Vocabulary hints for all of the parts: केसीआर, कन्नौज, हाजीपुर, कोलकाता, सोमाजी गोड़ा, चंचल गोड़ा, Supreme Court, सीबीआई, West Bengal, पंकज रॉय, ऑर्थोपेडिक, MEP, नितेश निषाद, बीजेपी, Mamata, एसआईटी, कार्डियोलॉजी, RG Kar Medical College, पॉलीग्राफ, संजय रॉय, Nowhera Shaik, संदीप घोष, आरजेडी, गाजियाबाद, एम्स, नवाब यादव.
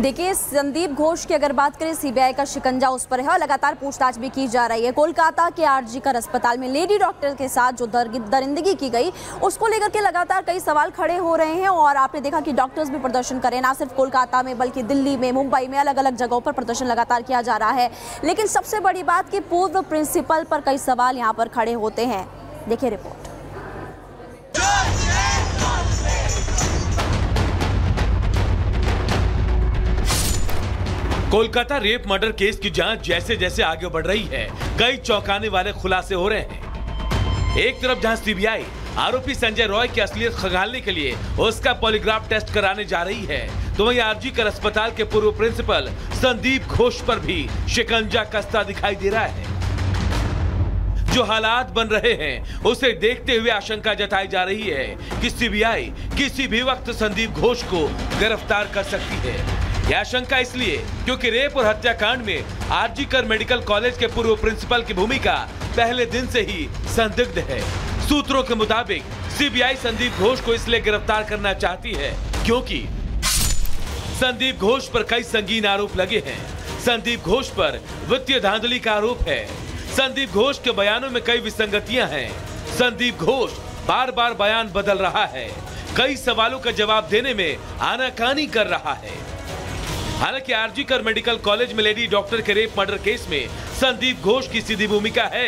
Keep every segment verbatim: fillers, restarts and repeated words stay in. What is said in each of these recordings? देखिए, संदीप घोष की अगर बात करें, सीबीआई का शिकंजा उस पर है और लगातार पूछताछ भी की जा रही है। कोलकाता के आरजी कर अस्पताल में लेडी डॉक्टर के साथ जो दर, दरिंदगी की गई, उसको लेकर के लगातार कई सवाल खड़े हो रहे हैं। और आपने देखा कि डॉक्टर्स भी प्रदर्शन करें, ना सिर्फ कोलकाता में बल्कि दिल्ली में, मुंबई में, अलग अलग जगहों पर प्रदर्शन लगातार किया जा रहा है। लेकिन सबसे बड़ी बात कि पूर्व प्रिंसिपल पर कई सवाल यहाँ पर खड़े होते हैं। देखिए report. कोलकाता rape murder case की जांच जैसे जैसे आगे बढ़ रही है, कई चौंकाने वाले खुलासे हो रहे हैं। एक तरफ जहां सीबीआई आरोपी संजय रॉय की असलियत खंगालने के लिए उसका पॉलीग्राफ टेस्ट कराने जा रही है, तो वहीं आरजी कर अस्पताल के पूर्व प्रिंसिपल संदीप घोष पर भी शिकंजा कसता दिखाई दे रहा है। जो हालात बन रहे हैं उसे देखते हुए आशंका जताई जा रही है कि सीबीआई किसी भी वक्त संदीप घोष को गिरफ्तार कर सकती है। यह आशंका इसलिए क्योंकि रेप और हत्याकांड में आरजी कर मेडिकल कॉलेज के पूर्व प्रिंसिपल की भूमिका पहले दिन से ही संदिग्ध है। सूत्रों के मुताबिक सीबीआई संदीप घोष को इसलिए गिरफ्तार करना चाहती है क्योंकि संदीप घोष पर कई संगीन आरोप लगे हैं। संदीप घोष पर वित्तीय धांधली का आरोप है। संदीप घोष के बयानों में कई विसंगतियाँ हैं। संदीप घोष बार बार बयान बदल रहा है, कई सवालों का जवाब देने में आनाकानी कर रहा है। हालांकि आरजी कर मेडिकल कॉलेज में लेडी डॉक्टर के रेप मर्डर केस में संदीप घोष की सीधी भूमिका है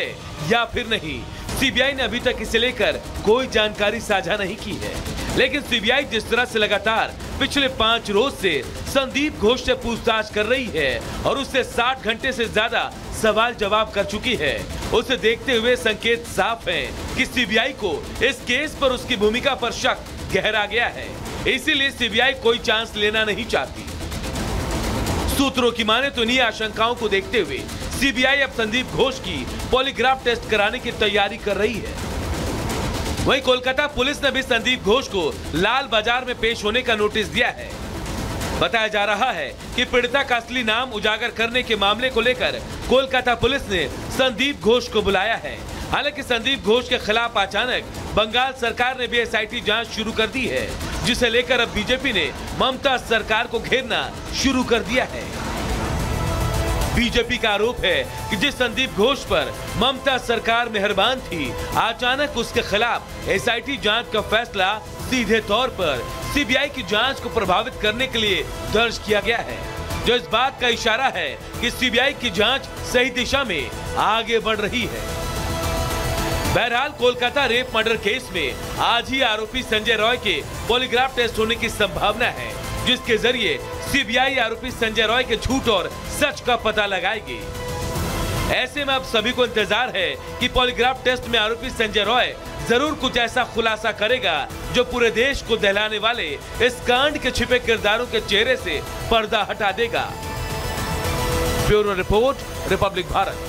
या फिर नहीं, सीबीआई ने अभी तक इसे लेकर कोई जानकारी साझा नहीं की है। लेकिन सीबीआई जिस तरह से लगातार पिछले पाँच रोज से संदीप घोष से पूछताछ कर रही है और उससे साठ घंटे से ज्यादा सवाल जवाब कर चुकी है, उसे देखते हुए संकेत साफ है कि सीबीआई को इस केस पर उसकी भूमिका पर शक गहरा गया है। इसीलिए सीबीआई कोई चांस लेना नहीं चाहती। सूत्रों की माने तो इन्हीं आशंकाओं को देखते हुए सीबीआई अब संदीप घोष की पॉलीग्राफ टेस्ट कराने की तैयारी कर रही है। वहीं कोलकाता पुलिस ने भी संदीप घोष को लाल बाजार में पेश होने का नोटिस दिया है। बताया जा रहा है कि पीड़िता का असली नाम उजागर करने के मामले को लेकर कोलकाता पुलिस ने संदीप घोष को बुलाया है। हालांकि संदीप घोष के खिलाफ अचानक बंगाल सरकार ने भी एसआईटी जांच शुरू कर दी है, जिसे लेकर अब बीजेपी ने ममता सरकार को घेरना शुरू कर दिया है। बीजेपी का आरोप है कि जिस संदीप घोष पर ममता सरकार मेहरबान थी, अचानक उसके खिलाफ एसआईटी जांच का फैसला सीधे तौर पर सीबीआई की जांच को प्रभावित करने के लिए दर्ज किया गया है, जो इस बात का इशारा है कि सीबीआई की जाँच सही दिशा में आगे बढ़ रही है। बहरहाल कोलकाता रेप मर्डर केस में आज ही आरोपी संजय रॉय के पॉलीग्राफ टेस्ट होने की संभावना है, जिसके जरिए सीबीआई आरोपी संजय रॉय के झूठ और सच का पता लगाएगी। ऐसे में अब सभी को इंतजार है कि पॉलीग्राफ टेस्ट में आरोपी संजय रॉय जरूर कुछ ऐसा खुलासा करेगा जो पूरे देश को दहलाने वाले इस कांड के छिपे किरदारों के चेहरे से पर्दा हटा देगा। Bureau report, Republic Bharat.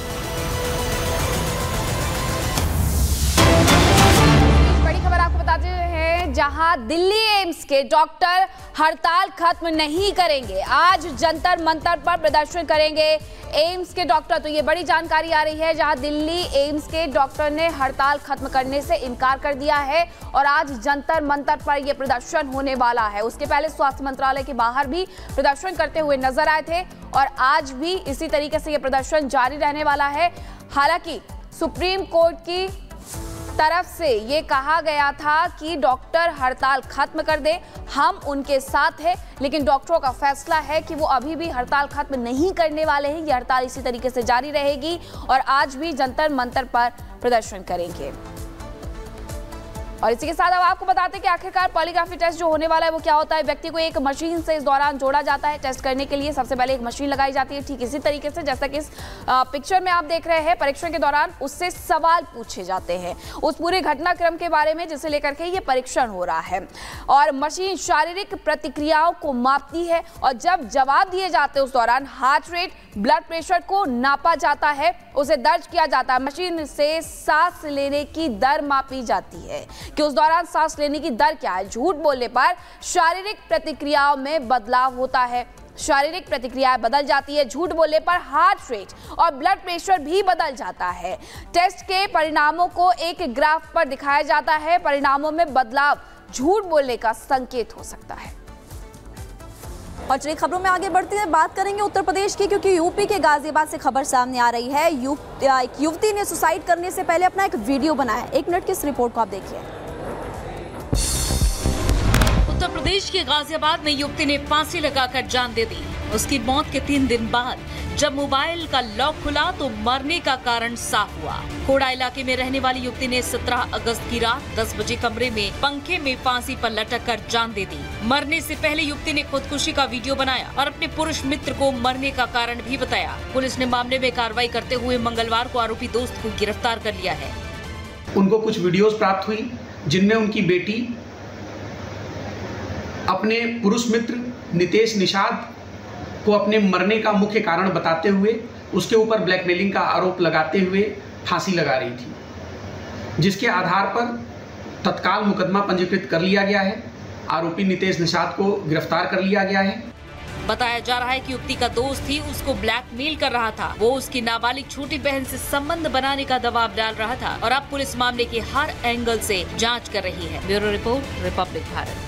जहां दिल्ली एम्स के डॉक्टर हड़ताल खत्म नहीं करेंगे, आज जंतर मंतर पर प्रदर्शन करेंगे एम्स के डॉक्टर। तो ये बड़ी जानकारी आ रही है जहां दिल्ली एम्स के डॉक्टर ने हड़ताल खत्म करने से इनकार कर दिया है और आज जंतर मंतर पर यह प्रदर्शन होने वाला है। उसके पहले स्वास्थ्य मंत्रालय के बाहर भी प्रदर्शन करते हुए नजर आए थे और आज भी इसी तरीके से यह प्रदर्शन जारी रहने वाला है। हालांकि सुप्रीम कोर्ट की तरफ से ये कहा गया था कि डॉक्टर हड़ताल खत्म कर दे, हम उनके साथ हैं, लेकिन डॉक्टरों का फैसला है कि वो अभी भी हड़ताल खत्म नहीं करने वाले हैं। ये हड़ताल इसी तरीके से जारी रहेगी और आज भी जंतर मंतर पर प्रदर्शन करेंगे। और इसी के साथ अब आपको बताते हैं कि आखिरकार पॉलीग्राफी टेस्ट जो होने वाला है वो क्या होता है। व्यक्ति को एक मशीन से इस दौरान जोड़ा जाता है। टेस्ट करने के लिए सबसे पहले एक मशीन लगाई जाती है, ठीक इसी तरीके से जैसा कि इस पिक्चर में आप देख रहे हैं। परीक्षण के दौरान उससे सवाल पूछे जाते हैं उस पूरे घटनाक्रम के बारे में जिसे लेकर के ये परीक्षण हो रहा है, और मशीन शारीरिक प्रतिक्रियाओं को मापती है और जब जवाब दिए जाते हैं उस दौरान हार्ट रेट, ब्लड प्रेशर को नापा जाता है, उसे दर्ज किया जाता है। मशीन से सांस लेने की दर मापी जाती है कि उस दौरान सांस लेने की दर क्या है। झूठ बोलने पर शारीरिक प्रतिक्रियाओं में बदलाव होता है, शारीरिक प्रतिक्रियाएं बदल जाती है। झूठ बोलने पर हार्ट रेट और ब्लड प्रेशर भी बदल जाता है। टेस्ट के परिणामों को एक ग्राफ पर दिखाया जाता है। परिणामों में बदलाव झूठ बोलने का संकेत हो सकता है। और चलिए खबरों में आगे बढ़ते हैं, बात करेंगे उत्तर प्रदेश की, क्योंकि यूपी के गाजियाबाद से खबर सामने आ रही है। यू, एक युवती ने सुसाइड करने से पहले अपना एक वीडियो बनाया। एक मिनट की इस रिपोर्ट को आप देखिए। उत्तर प्रदेश के गाजियाबाद में युवती ने फांसी लगाकर जान दे दी। उसकी मौत के तीन दिन बाद जब मोबाइल का लॉक खुला तो मरने का कारण साफ हुआ। कोड़ा इलाके में रहने वाली युवती ने सत्रह अगस्त की रात दस बजे कमरे में पंखे में फांसी पर लटककर जान दे दी। मरने से पहले युवती ने खुदकुशी का वीडियो बनाया और अपने पुरुष मित्र को मरने का कारण भी बताया। पुलिस ने मामले में कार्रवाई करते हुए मंगलवार को आरोपी दोस्त को गिरफ्तार कर लिया है। उनको कुछ वीडियोज प्राप्त हुई जिनमें उनकी बेटी अपने पुरुष मित्र नितेश निषाद को अपने मरने का मुख्य कारण बताते हुए उसके ऊपर ब्लैकमेलिंग का आरोप लगाते हुए फांसी लगा रही थी, जिसके आधार पर तत्काल मुकदमा पंजीकृत कर लिया गया है। आरोपी नितेश निषाद को गिरफ्तार कर लिया गया है। बताया जा रहा है कि युवती का दोस्त ही उसको ब्लैकमेल कर रहा था। वो उसकी नाबालिग छोटी बहन से संबंध बनाने का दबाव डाल रहा था और अब पुलिस मामले के हर एंगल से जाँच कर रही है। Bureau report, Republic Bharat.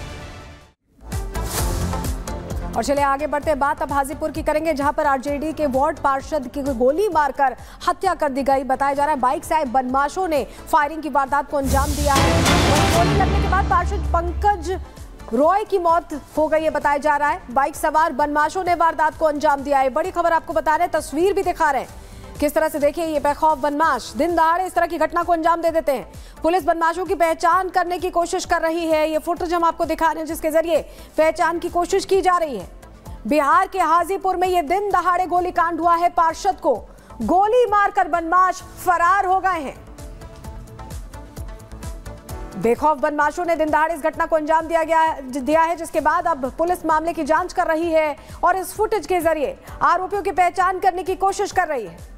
और चले आगे बढ़ते, बात अब हाजीपुर की करेंगे, जहां पर आरजेडी के वार्ड पार्षद की गोली मारकर हत्या कर दी गई। बताया जा रहा है बाइक से आए बदमाशों ने फायरिंग की वारदात को अंजाम दिया है। गोली लगने के बाद पार्षद पंकज रॉय की मौत हो गई है। बताया जा रहा है बाइक सवार बदमाशों ने वारदात को अंजाम दिया है। बड़ी खबर आपको बता रहे हैं, तस्वीर भी दिखा रहे हैं किस तरह से। देखिए, ये बेखौफ बदमाश दिन दहाड़े इस तरह की घटना को अंजाम दे देते हैं। पुलिस बदमाशों की पहचान करने की कोशिश कर रही है। ये फुटेज हम आपको दिखा रहे हैं जिसके जरिए पहचान की कोशिश की जा रही है। बिहार के हाजीपुर में ये दिन दहाड़े गोलीकांड हुआ है। पार्षद को गोली मारकर बदमाश फरार हो गए हैं। बेखौफ बदमाशों ने दिन दहाड़े इस घटना को अंजाम दिया गया दिया है, जिसके बाद अब पुलिस मामले की जांच कर रही है और इस फुटेज के जरिए आरोपियों की पहचान करने की कोशिश कर रही है।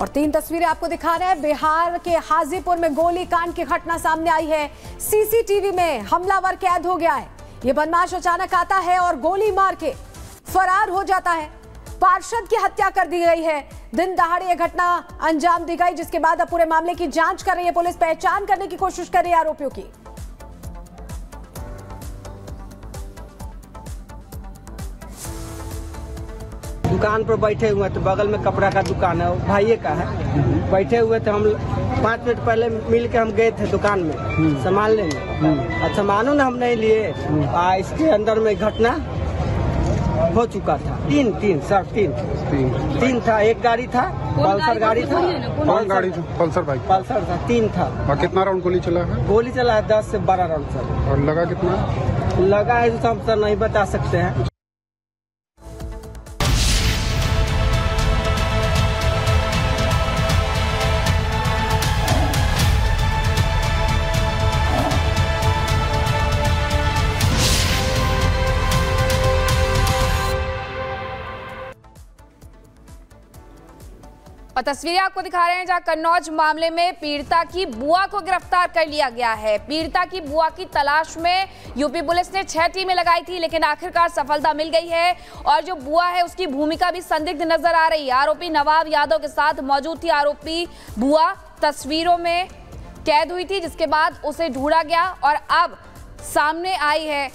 और तीन तस्वीरें आपको दिखा रहे हैं, बिहार के हाजीपुर में गोलीकांड की घटना सामने आई है। सीसीटीवी में हमलावर कैद हो गया है। ये बदमाश अचानक आता है और गोली मार के फरार हो जाता है। पार्षद की हत्या कर दी गई है। दिन दहाड़े यह घटना अंजाम दी गई, जिसके बाद अब पूरे मामले की जांच कर रही है पुलिस। पहचान करने की कोशिश कर रही है आरोपियों की। दुकान पर बैठे हुए थे, बगल में कपड़ा का दुकान है, भाइये का है। बैठे हुए थे, हम पाँच मिनट पहले मिल के हम गए थे दुकान में सामान लेने। और सामानों ने हम नहीं लिए, आ, इसके अंदर में घटना हो चुका था। तीन तीन सर तीन तीन था। एक गाड़ी था, पल्सर गाड़ी था। कौन गाड़ी था? पल्सर बाइक, पल्सर था। तीन था। कितना राउंड गोली चला है? गोली चला है दस से बारह राउंड सर। और लगा कितना? लगा है तो हम सर नहीं बता सकते हैं। और तस्वीरें आपको दिखा रहे हैं जहां कन्नौज मामले में पीड़िता की बुआ को गिरफ्तार कर लिया गया है। पीड़िता की बुआ की तलाश में यूपी पुलिस ने छह टीमें लगाई थी, लेकिन आखिरकार सफलता मिल गई है। और जो बुआ है उसकी भूमिका भी संदिग्ध नजर आ रही है। आरोपी नवाब यादव के साथ मौजूद थी आरोपी बुआ। तस्वीरों में कैद हुई थी, जिसके बाद उसे ढूंढा गया और अब सामने आई है।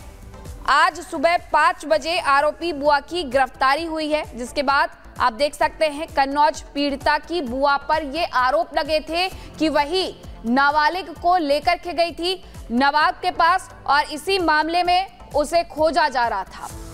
आज सुबह पाँच बजे आरोपी बुआ की गिरफ्तारी हुई है, जिसके बाद आप देख सकते हैं कन्नौज पीड़िता की बुआ पर ये आरोप लगे थे कि वही नाबालिग को लेकर के गई थी नवाब के पास और इसी मामले में उसे खोजा जा रहा था।